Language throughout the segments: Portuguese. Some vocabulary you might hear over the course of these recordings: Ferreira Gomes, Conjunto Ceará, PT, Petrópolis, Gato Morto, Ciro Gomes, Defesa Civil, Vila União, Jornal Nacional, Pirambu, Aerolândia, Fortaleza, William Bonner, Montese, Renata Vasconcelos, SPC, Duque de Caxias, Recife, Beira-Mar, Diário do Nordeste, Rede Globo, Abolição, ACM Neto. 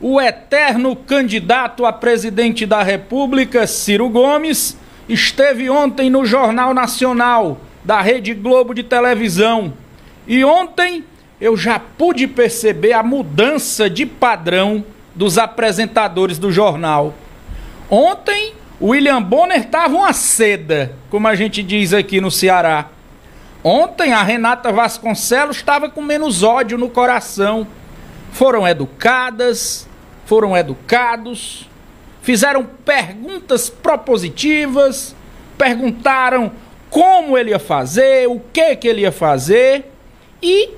o eterno candidato a presidente da República, Ciro Gomes, esteve ontem no Jornal Nacional da Rede Globo de televisão. E ontem eu já pude perceber a mudança de padrão dos apresentadores do jornal. Ontem, o William Bonner estava uma seda, como a gente diz aqui no Ceará. Ontem, a Renata Vasconcelos estava com menos ódio no coração. Foram educadas, foram educados, fizeram perguntas propositivas, perguntaram como ele ia fazer, o que ele ia fazer, e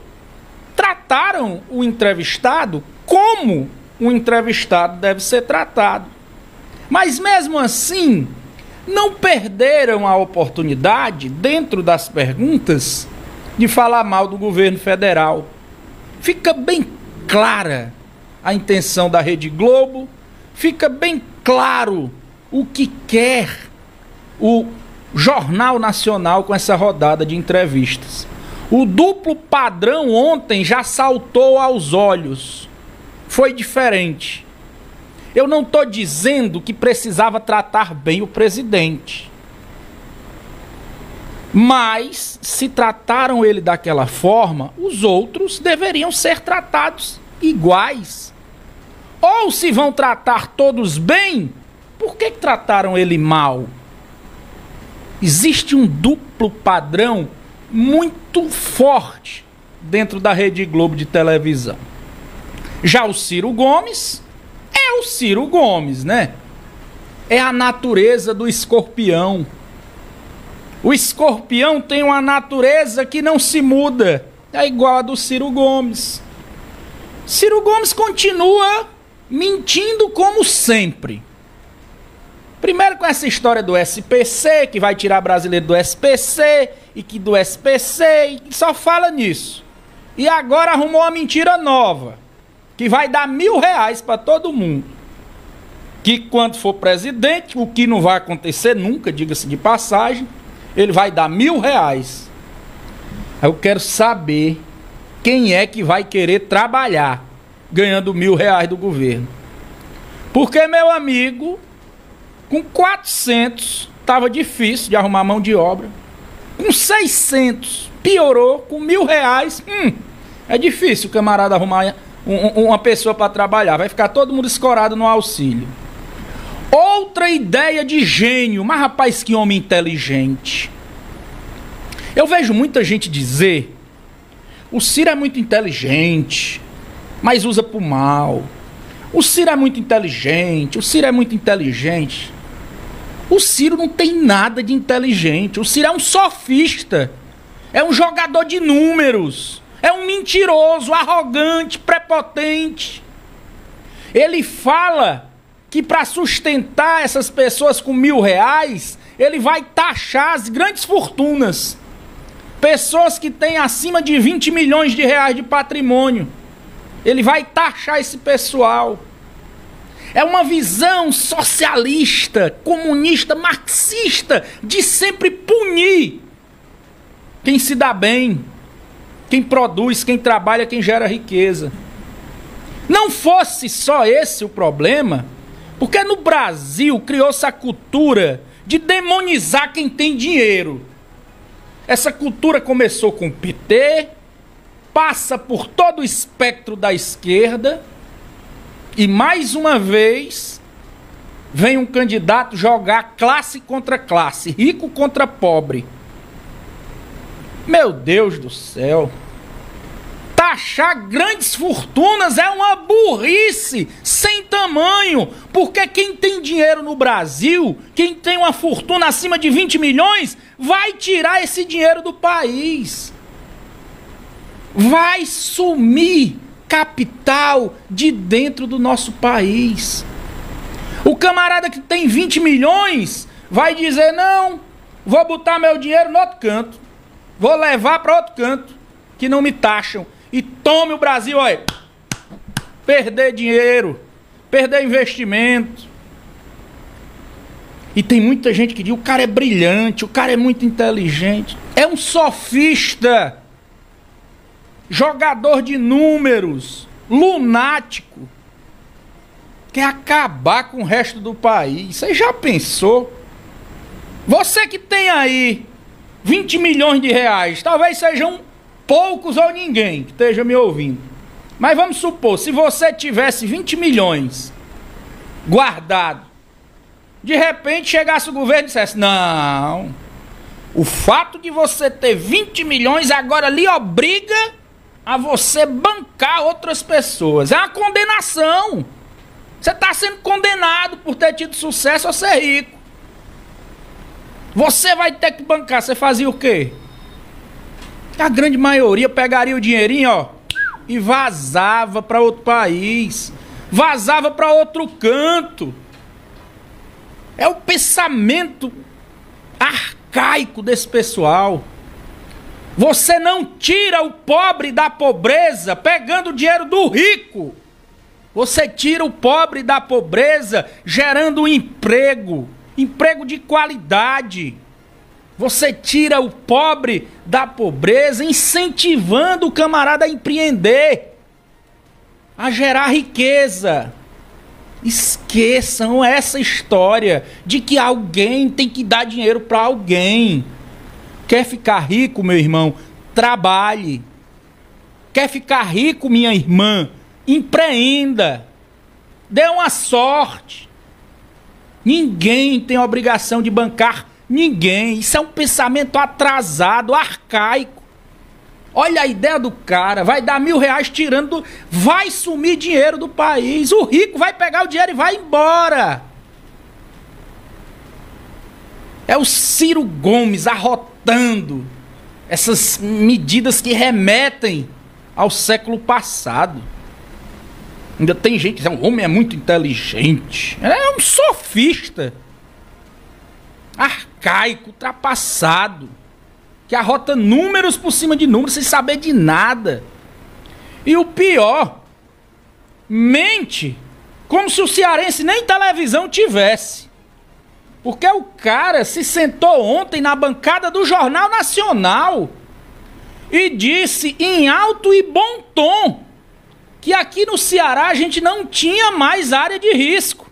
trataram o entrevistado como um entrevistado deve ser tratado. Mas mesmo assim, não perderam a oportunidade, dentro das perguntas, de falar mal do governo federal. Fica bem clara a intenção da Rede Globo, fica bem claro o que quer o Jornal Nacional com essa rodada de entrevistas. O duplo padrão ontem já saltou aos olhos. Foi diferente. Eu não estou dizendo que precisava tratar bem o presidente, mas se trataram ele daquela forma, os outros deveriam ser tratados iguais. Ou se vão tratar todos bem, por que trataram ele mal? Existe um duplo padrão muito forte dentro da Rede Globo de televisão. Já o Ciro Gomes é o Ciro Gomes, né? É a natureza do escorpião. O escorpião tem uma natureza que não se muda. É igual a do Ciro Gomes. Ciro Gomes continua mentindo como sempre. Primeiro com essa história do SPC, que vai tirar brasileiro do SPC, e que do SPC, e só fala nisso. E agora arrumou uma mentira nova, que vai dar R$1.000 para todo mundo, que quando for presidente, o que não vai acontecer nunca, diga-se de passagem, ele vai dar R$1.000. Eu quero saber quem é que vai querer trabalhar ganhando R$1.000 do governo. Porque, meu amigo, com 400 estava difícil de arrumar mão de obra, com 600 piorou, com R$1.000 é difícil o camarada arrumar uma pessoa para trabalhar, vai ficar todo mundo escorado no auxílio. Outra ideia de gênio, mas rapaz, que homem inteligente. Eu vejo muita gente dizer: o Ciro é muito inteligente, mas usa pro mal. O Ciro é muito inteligente, o Ciro é muito inteligente. O Ciro não tem nada de inteligente, o Ciro é um sofista, é um jogador de números. É um mentiroso, arrogante, prepotente. Ele fala que para sustentar essas pessoas com R$1.000, ele vai taxar as grandes fortunas. Pessoas que têm acima de R$20 milhões de patrimônio. Ele vai taxar esse pessoal. É uma visão socialista, comunista, marxista, de sempre punir quem se dá bem, quem produz, quem trabalha, quem gera riqueza. Não fosse só esse o problema, porque no Brasil criou-se a cultura de demonizar quem tem dinheiro. Essa cultura começou com o PT, passa por todo o espectro da esquerda, e mais uma vez vem um candidato jogar classe contra classe, rico contra pobre. Meu Deus do céu! Taxar grandes fortunas é uma burrice sem tamanho, porque quem tem dinheiro no Brasil, quem tem uma fortuna acima de 20 milhões, vai tirar esse dinheiro do país. Vai sumir capital de dentro do nosso país. O camarada que tem 20 milhões vai dizer: não, vou botar meu dinheiro no outro canto. Vou levar para outro canto, que não me taxam. E tome o Brasil, olha, perder dinheiro, perder investimento. E tem muita gente que diz: o cara é brilhante, o cara é muito inteligente. É um sofista, jogador de números, lunático. quer acabar com o resto do país. Você já pensou? Você que tem aí 20 milhões de reais, talvez sejam poucos ou ninguém que esteja me ouvindo, mas vamos supor, se você tivesse 20 milhões guardado, de repente chegasse o governo e dissesse, não, o fato de você ter 20 milhões agora lhe obriga a você bancar outras pessoas, é uma condenação, você está sendo condenado por ter tido sucesso a ser rico. Você vai ter que bancar, você fazia o quê? A grande maioria pegaria o dinheirinho, ó, e vazava para outro país, vazava para outro canto. É o pensamento arcaico desse pessoal. Você não tira o pobre da pobreza pegando o dinheiro do rico. Você tira o pobre da pobreza gerando emprego. Emprego de qualidade. Você tira o pobre da pobreza incentivando o camarada a empreender, a gerar riqueza. Esqueçam essa história de que alguém tem que dar dinheiro para alguém. Quer ficar rico, meu irmão? Trabalhe. Quer ficar rico, minha irmã? Empreenda. Dê uma sorte. Ninguém tem a obrigação de bancar ninguém. Isso é um pensamento atrasado, arcaico. Olha a ideia do cara, vai dar R$1.000 tirando, vai sumir dinheiro do país. O rico vai pegar o dinheiro e vai embora. É o Ciro Gomes arrotando essas medidas que remetem ao século passado. Ainda tem gente que diz, o homem é muito inteligente. É um sofista. Arcaico, ultrapassado. Que arrota números por cima de números sem saber de nada. E o pior, mente como se o cearense nem televisão tivesse. Porque o cara se sentou ontem na bancada do Jornal Nacional e disse em alto e bom tom que aqui no Ceará a gente não tinha mais área de risco,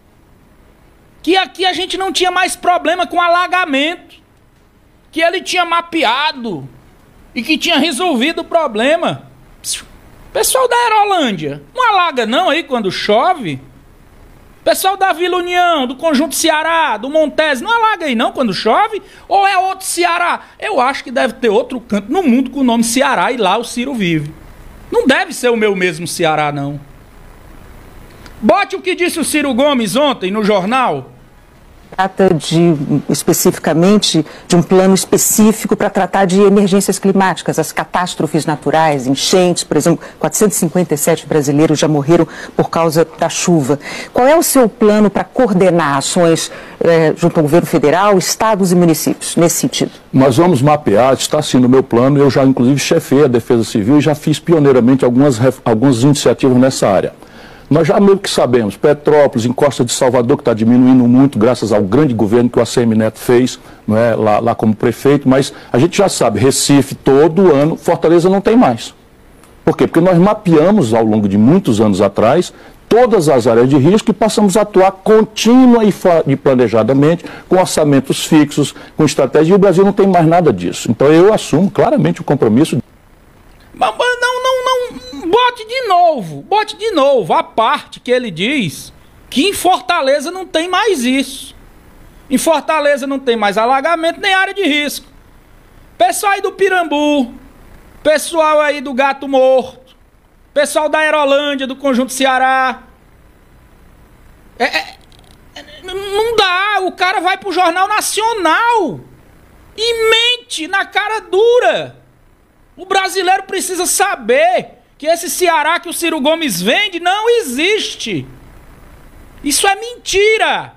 que aqui a gente não tinha mais problema com alagamento, que ele tinha mapeado e que tinha resolvido o problema. Pessoal da Aerolândia, não alaga não aí quando chove? Pessoal da Vila União, do Conjunto Ceará, do Montese, não alaga aí não quando chove? Ou é outro Ceará? Eu acho que deve ter outro canto no mundo com o nome Ceará e lá o Ciro vive. Não deve ser o meu mesmo Ceará, não. Bote o que disse o Ciro Gomes ontem no jornal. Trata de, especificamente, de um plano específico para tratar de emergências climáticas, as catástrofes naturais, enchentes, por exemplo, 457 brasileiros já morreram por causa da chuva. Qual é o seu plano para coordenar ações junto ao governo federal, estados e municípios, nesse sentido? Nós vamos mapear, está sendo o meu plano, eu já inclusive chefei a Defesa Civil e já fiz pioneiramente algumas iniciativas nessa área. Nós já meio que sabemos, Petrópolis, encosta de Salvador, que está diminuindo muito, graças ao grande governo que o ACM Neto fez, não é, lá como prefeito, mas a gente já sabe, Recife todo ano, Fortaleza não tem mais. Por quê? Porque nós mapeamos ao longo de muitos anos atrás todas as áreas de risco e passamos a atuar contínua e planejadamente, com orçamentos fixos, com estratégia, e o Brasil não tem mais nada disso. Então eu assumo claramente o compromisso. Bote de novo a parte que ele diz que em Fortaleza não tem mais isso. Em Fortaleza não tem mais alagamento nem área de risco. Pessoal aí do Pirambu, pessoal aí do Gato Morto, pessoal da Aerolândia, do Conjunto Ceará. Não dá, o cara vai pro Jornal Nacional e mente na cara dura. O brasileiro precisa saber que esse Ceará que o Ciro Gomes vende não existe. Isso é mentira.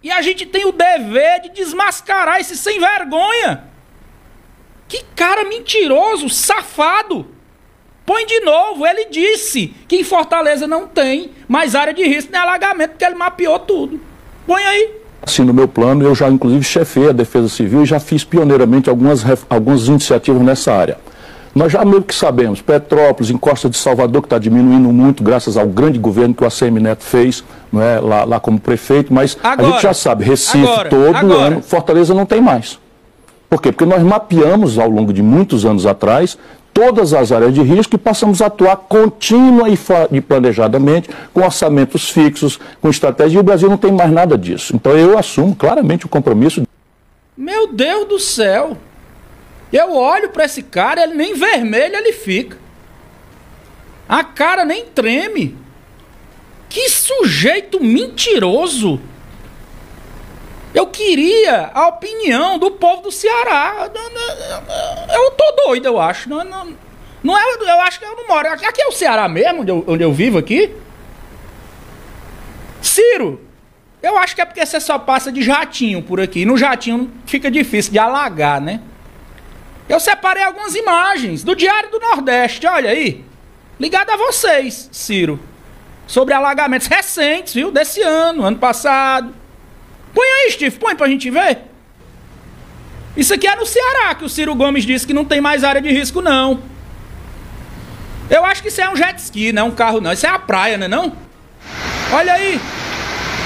E a gente tem o dever de desmascarar esse sem vergonha. Que cara mentiroso, safado. Põe de novo, ele disse que em Fortaleza não tem mais área de risco nem alagamento, porque ele mapeou tudo. Põe aí. Assim, no meu plano, eu já inclusive chefei a Defesa Civil e já fiz pioneiramente algumas iniciativas nessa área. Nós já meio que sabemos, Petrópolis, Encosta de Salvador, que está diminuindo muito, graças ao grande governo que o ACM Neto fez, né, lá como prefeito, mas agora, a gente já sabe, Recife todo ano, Fortaleza não tem mais. Por quê? Porque nós mapeamos, ao longo de muitos anos atrás, todas as áreas de risco e passamos a atuar contínua e planejadamente, com orçamentos fixos, com estratégia, e o Brasil não tem mais nada disso. Então eu assumo claramente o compromisso. Meu Deus do céu! Eu olho para esse cara, ele nem vermelho ele fica. A cara nem treme. Que sujeito mentiroso. Eu queria a opinião do povo do Ceará. Eu tô doido, eu acho. Eu acho que eu não moro. Aqui é o Ceará mesmo, onde eu vivo aqui. Ciro, eu acho que é porque você só passa de jatinho por aqui. No jatinho fica difícil de alagar, né? Eu separei algumas imagens do Diário do Nordeste, olha aí. Ligado a vocês, Ciro. Sobre alagamentos recentes, viu? Desse ano, ano passado. Põe aí, Steve, põe pra gente ver. Isso aqui é no Ceará, que o Ciro Gomes disse que não tem mais área de risco, não. Eu acho que isso é um jet ski, não é um carro, não. Isso é a praia, né, não? Olha aí.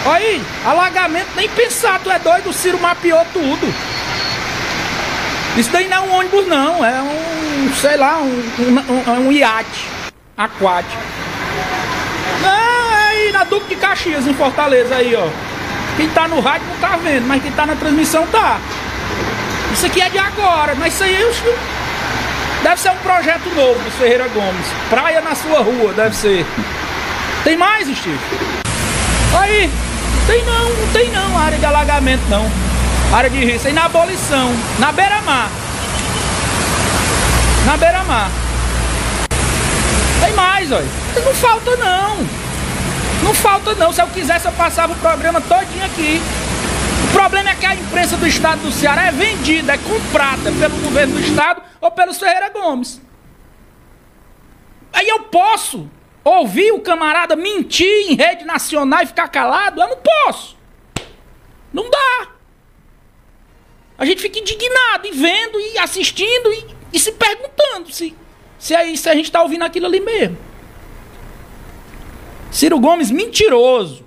Olha aí, alagamento, nem pensar, tu é doido, o Ciro mapeou tudo. Isso daí não é um ônibus, não. É um, sei lá, um iate aquático. Não, é aí na Duque de Caxias, em Fortaleza, aí, ó. Quem tá no rádio não tá vendo, mas quem tá na transmissão tá. Isso aqui é de agora, mas isso aí deve ser um projeto novo do Ferreira Gomes. Praia na sua rua, deve ser. Tem mais, Steve? Aí, não tem área de alagamento, não. Área de risco, aí na Abolição, na Beira-Mar. Na Beira-Mar. Tem mais, olha. Não falta, não. Não falta, não. Se eu quisesse, eu passava o programa todinho aqui. O problema é que a imprensa do estado do Ceará é vendida, é comprada pelo governo do estado ou pelo Ferreira Gomes. Aí eu posso ouvir o camarada mentir em rede nacional e ficar calado? Eu não posso. Não dá. A gente fica indignado e vendo e assistindo e se perguntando se a gente está ouvindo aquilo ali mesmo. Ciro Gomes, mentiroso.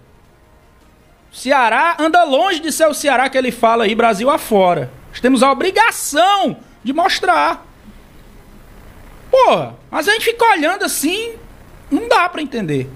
Ceará anda longe de ser o Ceará que ele fala aí, Brasil afora. Nós temos a obrigação de mostrar. Porra, mas a gente fica olhando assim, não dá para entender.